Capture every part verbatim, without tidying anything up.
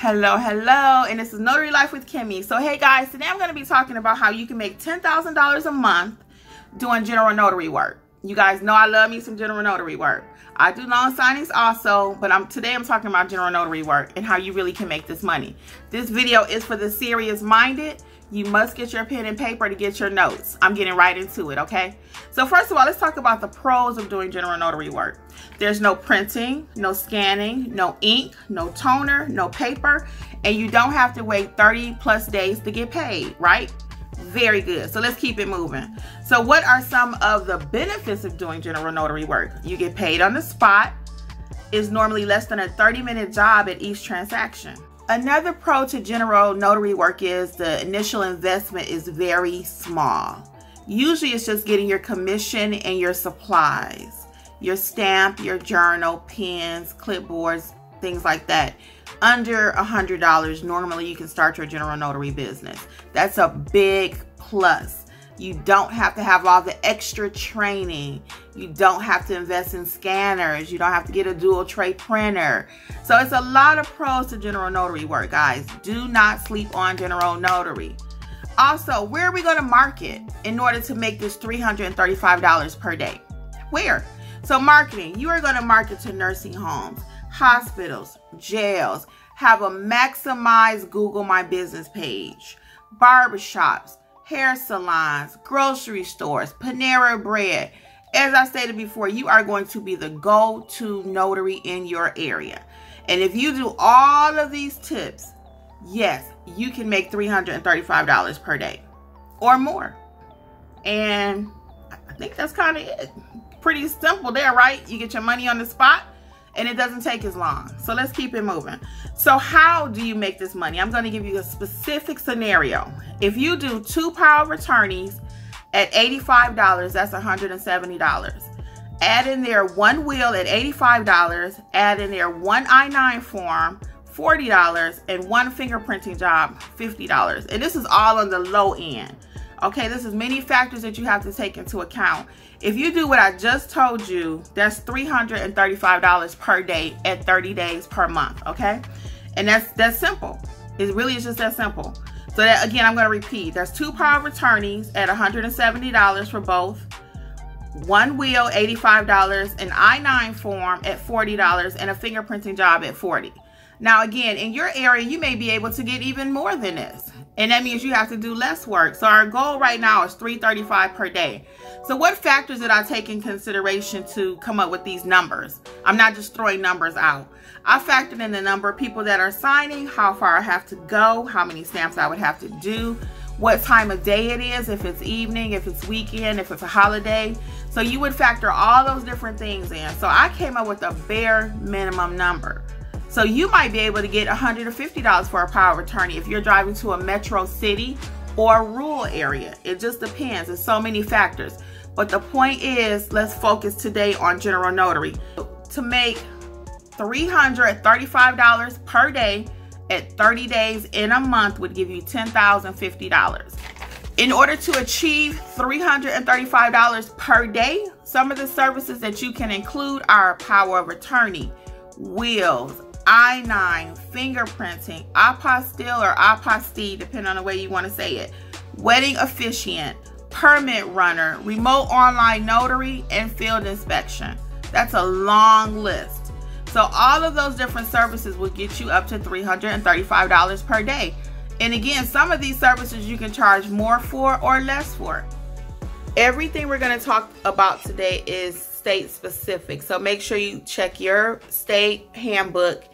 Hello, hello, and this is Notary Life with Kimmy. So, hey guys, today I'm going to be talking about how you can make ten thousand dollars a month doing general notary work. You guys know I love me some general notary work. I do loan signings also, but I'm today I'm talking about general notary work and how you really can make this money. This video is for the serious-minded. You must get your pen and paper to get your notes. I'm getting right into it, okay? So, first of all, let's talk about the pros of doing general notary work. There's no printing, no scanning, no ink, no toner, no paper, and you don't have to wait thirty plus days to get paid, right? Very good. So let's keep it moving. So what are some of the benefits of doing general notary work? You get paid on the spot. It's normally less than a thirty minute job at each transaction. Another pro to general notary work is the initial investment is very small. Usually it's just getting your commission and your supplies. Your stamp, your journal, pens, clipboards, things like that. Under one hundred dollars, normally you can start your general notary business. That's a big plus. You don't have to have all the extra training. You don't have to invest in scanners. You don't have to get a dual tray printer. So it's a lot of pros to general notary work, guys. Do not sleep on general notary. Also, where are we going to market in order to make this three hundred thirty-five dollars per day? Where? So marketing, you are going to market to nursing homes, hospitals, jails, have a maximized Google My Business page, barbershops, hair salons, grocery stores, Panera Bread. As I stated before, you are going to be the go-to notary in your area. And if you do all of these tips, yes, you can make three hundred thirty-five dollars per day or more. And I think that's kind of it. Pretty simple there, right? You get your money on the spot and it doesn't take as long. So let's keep it moving. So how do you make this money? I'm going to give you a specific scenario. If you do two power of attorneys at eighty-five dollars, that's one hundred seventy dollars. Add in there one will at eighty-five dollars, add in there one I nine form, forty dollars, and one fingerprinting job, fifty dollars. And this is all on the low end. Okay, this is many factors that you have to take into account. If you do what I just told you, that's three hundred thirty-five dollars per day at thirty days per month, okay? And that's that's simple. It really is just that simple. So that, again, I'm going to repeat. That's two power of attorneys at one hundred seventy dollars for both, one will, eighty-five dollars, an I nine form at forty dollars, and a fingerprinting job at forty dollars. Now, again, in your area, you may be able to get even more than this. And that means you have to do less work. So our goal right now is three hundred thirty-five dollars per day. So what factors did I take in consideration to come up with these numbers? I'm not just throwing numbers out. I factored in the number of people that are signing, how far I have to go, how many stamps I would have to do, what time of day it is, if it's evening, if it's weekend, if it's a holiday. So you would factor all those different things in. So I came up with a bare minimum number. So you might be able to get one hundred fifty dollars for a power of attorney if you're driving to a metro city or a rural area. It just depends. There's so many factors. But the point is, let's focus today on general notary. To make three hundred thirty-five dollars per day at thirty days in a month would give you ten thousand fifty dollars. In order to achieve three hundred thirty-five dollars per day, some of the services that you can include are power of attorney, wills, I nine, fingerprinting, apostille or apostille, depending on the way you want to say it, wedding officiant, permit runner, remote online notary, and field inspection. That's a long list. So all of those different services will get you up to three hundred thirty-five dollars per day. And again, some of these services you can charge more for or less for. Everything we're going to talk about today is state specific. So make sure you check your state handbook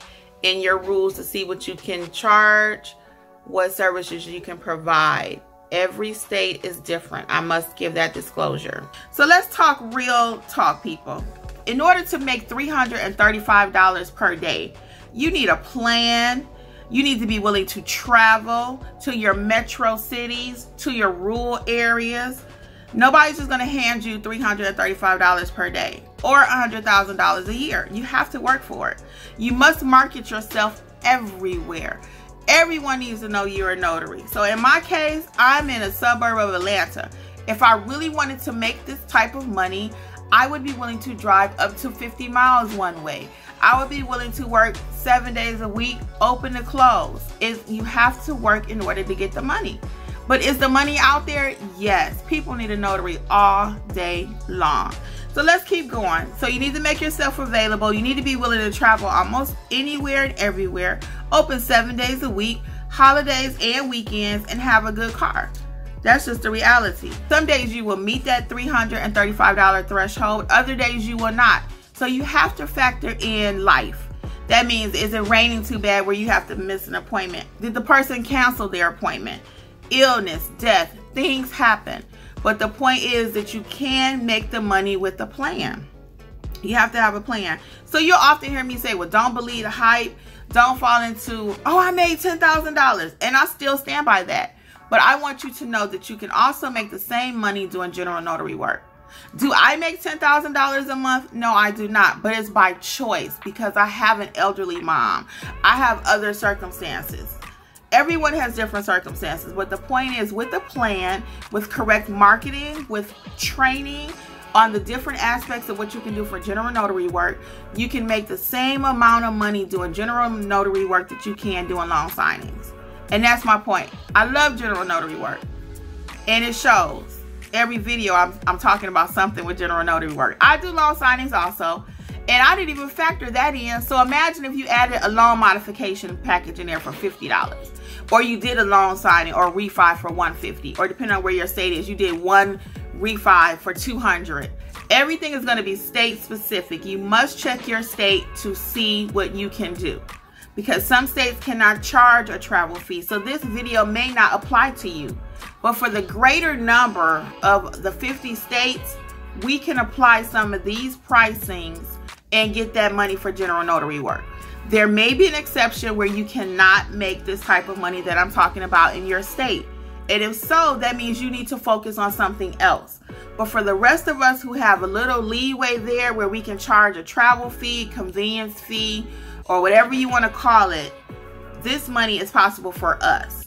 and your rules to see what you can charge, what services you can provide. Every state is different. I must give that disclosure. So let's talk real talk, people. In order to make three hundred thirty-five dollars per day, you need a plan. You need to be willing to travel to your metro cities, to your rural areas. Nobody's just going to hand you three hundred thirty-five dollars per day or one hundred thousand dollars a year. You have to work for it. You must market yourself everywhere. Everyone needs to know you're a notary. So in my case, I'm in a suburb of Atlanta. If I really wanted to make this type of money, I would be willing to drive up to fifty miles one way. I would be willing to work seven days a week, open to close. Is you have to work in order to get the money. But is the money out there? Yes. People need a notary all day long. So let's keep going. So you need to make yourself available. You need to be willing to travel almost anywhere and everywhere. Open seven days a week, holidays and weekends, and have a good car. That's just the reality. Some days you will meet that three hundred thirty-five dollar threshold. Other days you will not. So you have to factor in life. That means, is it raining too bad where you have to miss an appointment? Did the person cancel their appointment? Illness, death, things happen. But the point is that you can make the money with a plan. You have to have a plan. So you'll often hear me say, well, don't believe the hype. Don't fall into, oh, I made ten thousand dollars. And I still stand by that. But I want you to know that you can also make the same money doing general notary work. Do I make ten thousand dollars a month? No, I do not. But it's by choice because I have an elderly mom. I have other circumstances. Everyone has different circumstances. But the point is, with a plan, with correct marketing, with training on the different aspects of what you can do for general notary work, you can make the same amount of money doing general notary work that you can doing loan signings. And that's my point. I love general notary work. And it shows. Every video I'm, I'm talking about something with general notary work. I do loan signings also. And I didn't even factor that in. So imagine if you added a loan modification package in there for fifty dollars. Or you did a loan signing or refi for one hundred fifty dollars. Or depending on where your state is, you did one refi for two hundred dollars. Everything is going to be state specific. You must check your state to see what you can do. Because some states cannot charge a travel fee. So this video may not apply to you. But for the greater number of the fifty states, we can apply some of these pricings and get that money for general notary work. There may be an exception where you cannot make this type of money that I'm talking about in your state. And if so, that means you need to focus on something else. But for the rest of us who have a little leeway there where we can charge a travel fee, convenience fee, or whatever you want to call it, this money is possible for us.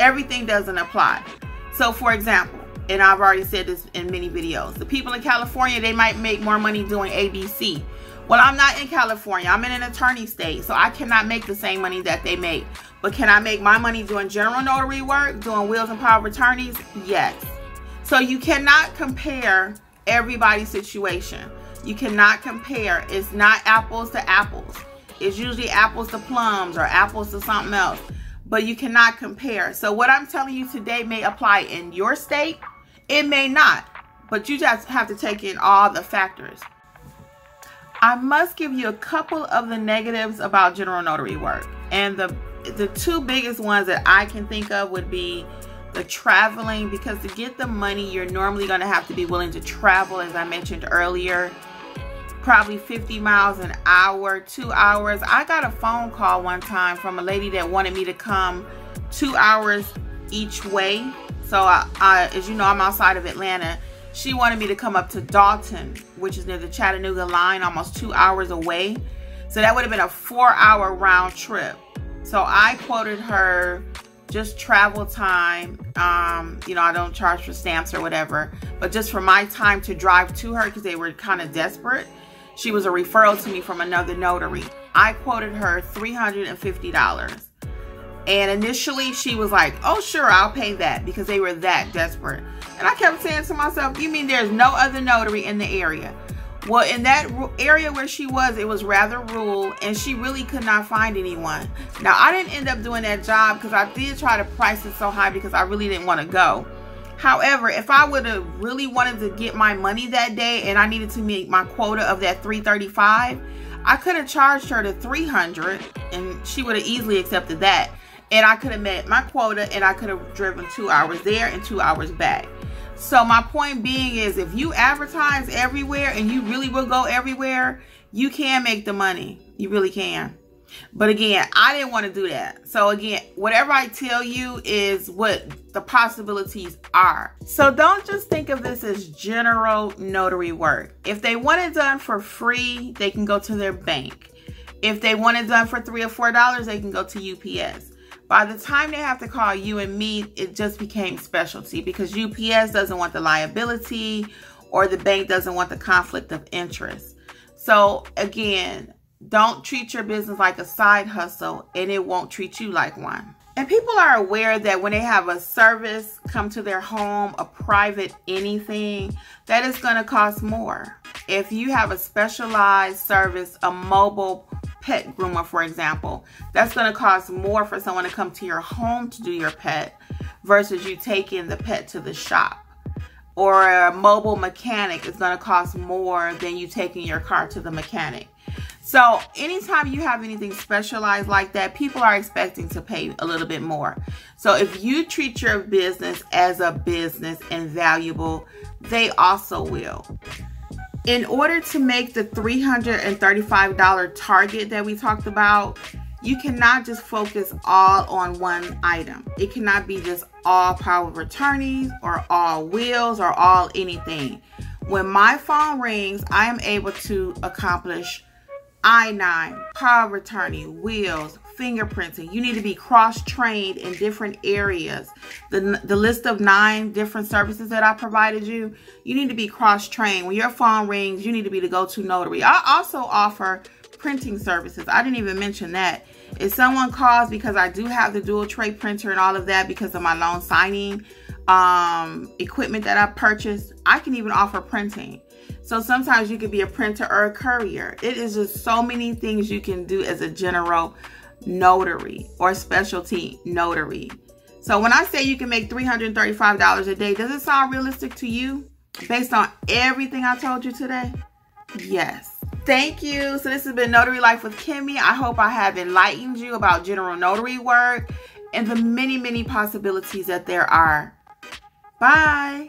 Everything doesn't apply. So for example, and I've already said this in many videos, the people in California, they might make more money doing A B C. Well, I'm not in California. I'm in an attorney state, so I cannot make the same money that they make. But can I make my money doing general notary work, doing wills and power of attorneys? Yes. So you cannot compare everybody's situation. You cannot compare. It's not apples to apples. It's usually apples to plums or apples to something else. But you cannot compare. So what I'm telling you today may apply in your state. It may not. But you just have to take in all the factors. I must give you a couple of the negatives about general notary work. And the, the two biggest ones that I can think of would be the traveling. Because to get the money, you're normally going to have to be willing to travel, as I mentioned earlier. Probably fifty miles an hour, two hours. I got a phone call one time from a lady that wanted me to come two hours each way. So I, I, as you know, I'm outside of Atlanta. She wanted me to come up to Dalton, which is near the Chattanooga line, almost two hours away. So that would have been a four hour round trip. So I quoted her just travel time. Um, you know, I don't charge for stamps or whatever, but just for my time to drive to her because they were kind of desperate. She was a referral to me from another notary. I quoted her three hundred fifty dollars. And initially she was like, oh, sure, I'll pay that, because they were that desperate. And I kept saying to myself, you mean there's no other notary in the area? Well, in that area where she was, it was rather rural, and she really could not find anyone. Now, I didn't end up doing that job because I did try to price it so high because I really didn't want to go. However, if I would have really wanted to get my money that day and I needed to meet my quota of that three thirty-five, I could have charged her the three hundred and she would have easily accepted that. And I could have met my quota and I could have driven two hours there and two hours back. So my point being is, if you advertise everywhere and you really will go everywhere, you can make the money. You really can. But again, I didn't want to do that. So again, whatever I tell you is what the possibilities are. So don't just think of this as general notary work. If they want it done for free, they can go to their bank. If they want it done for three or four dollars, they can go to U P S. By the time they have to call you and me, it just became specialty because U P S doesn't want the liability or the bank doesn't want the conflict of interest. So again, don't treat your business like a side hustle, and it won't treat you like one. And people are aware that when they have a service come to their home, a private anything, that is going to cost more. If you have a specialized service, a mobile pet groomer, for example, that's going to cost more for someone to come to your home to do your pet versus you taking the pet to the shop. Or a mobile mechanic is going to cost more than you taking your car to the mechanic. So anytime you have anything specialized like that, people are expecting to pay a little bit more. So if you treat your business as a business and valuable, they also will. In order to make the three hundred thirty-five dollar target that we talked about, you cannot just focus all on one item. It cannot be just all power of attorneys or all wills or all anything. When my phone rings, I am able to accomplish I nine, power of attorney, wills, fingerprinting. You need to be cross-trained in different areas. The, the list of nine different services that I provided you, you need to be cross-trained. When your phone rings, you need to be the go-to notary. I also offer printing services. I didn't even mention that. If someone calls, because I do have the dual tray printer and all of that because of my loan signing um, equipment that I purchased, I can even offer printing. So sometimes you could be a printer or a courier. It is just so many things you can do as a general notary or specialty notary. So when I say you can make three hundred thirty-five dollars a day, does it sound realistic to you based on everything I told you today? Yes. Thank you. So this has been Notary Life with Kimmy. I hope I have enlightened you about general notary work and the many, many possibilities that there are. Bye.